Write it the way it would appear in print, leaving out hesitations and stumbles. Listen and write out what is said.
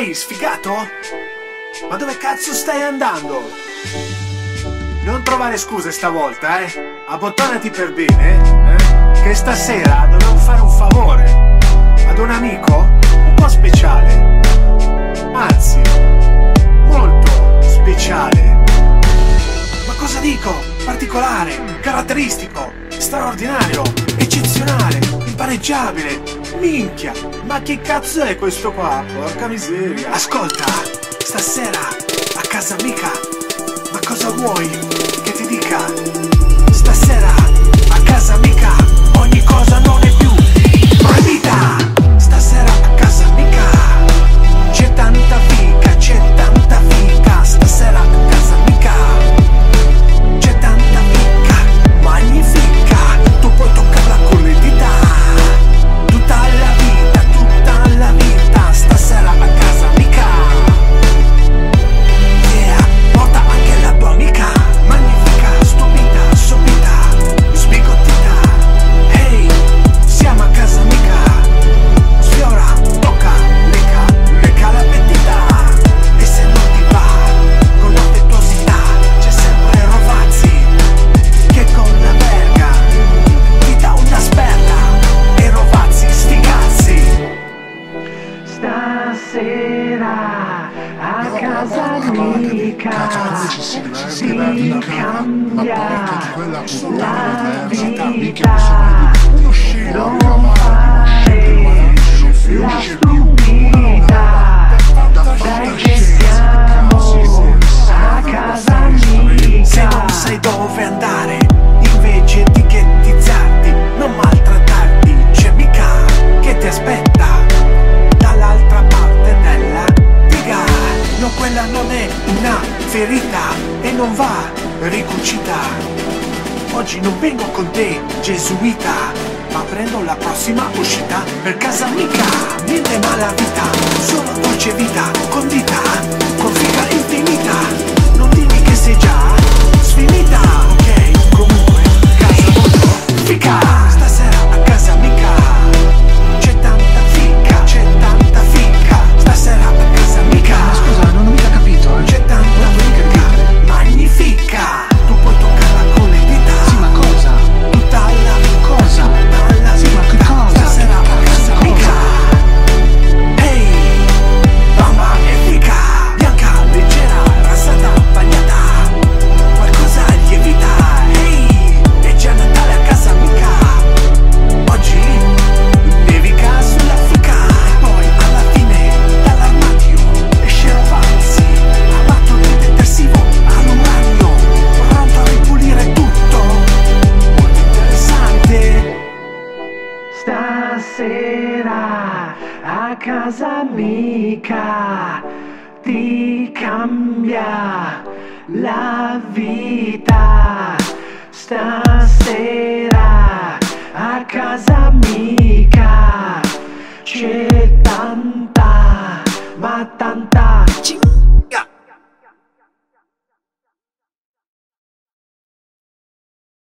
Ehi, sfigato? Ma dove cazzo stai andando? Non trovare scuse stavolta, eh? Abbottonati per bene, eh? Che stasera dovevo fare un favore ad un amico un po' speciale. Anzi, molto speciale. Ma cosa dico? Particolare, caratteristico, straordinario, eccezionale, impareggiabile. Minchia, ma che cazzo è questo qua? Porca miseria. Ascolta, stasera a casa Mika, ma cosa vuoi che ti dica? Stasera a casa Mika ogni cosa non è più proibita. Stasera a casa Mika c'è tanta fica, c'è tanta fica. Stasera a casa Mika c'è tanta fica magnifica. Tu puoi toccarla con le dita tutta la vita, tutta la vita. Stasera a casa Mika, yeah, porta anche la tua amica. Magnifica, stupida, subita, sbigottita. Hey, siamo a casa Mika. Sfiora, tocca, lecca, lecca la pentita. E se non ti va con affettuosità, c'è sempre Rovazzi che con la verga ti dà una sberla. E Rovazzi, sti cazzi. Stasera a casa Mika si cambia la vita. Non fare la stupida, dai che siamo a casa Mika. Se non sai dove andare, invece di ghettizzarti, non maltrattarti, c'è Mika che ti aspetta dall'altra parte della diga. No, quella non è una ferita e non va ricucita. Oggi non vengo con te, gesuita, ma prendo la prossima uscita per casa Mika. Niente mala vita, solo dolce vita, condita con figa infinita. Non dimmi che sei già sfinita. Ok, comunque, casa molto figa. Stasera a casa Mika c'è tanta figa, c'è tanta figa. Stasera a casa Mika. Ma scusa, non ho mica capito, eh? C'è tanta figa, magnifica. Tu puoi toccarla con le dita. Sì, ma cosa? Tutta la cosa. Tutta la, sì, vita. Ma che cosa? Stasera a casa Mika. Ehi, hey, mamma è fica. Bianca, leggera, rasata, bagnata. Qualcosa lievita. Ehi, hey, è già Natale a casa Mika. Oggi nevica sulla fica. E poi alla fine dall'armadio esce Rovazzi, amato di detersivo all'uranio, pronto a ripulire tutto. Molto interessante. Stasera a casa Mika ti cambia la vita. Stasera a casa Mika.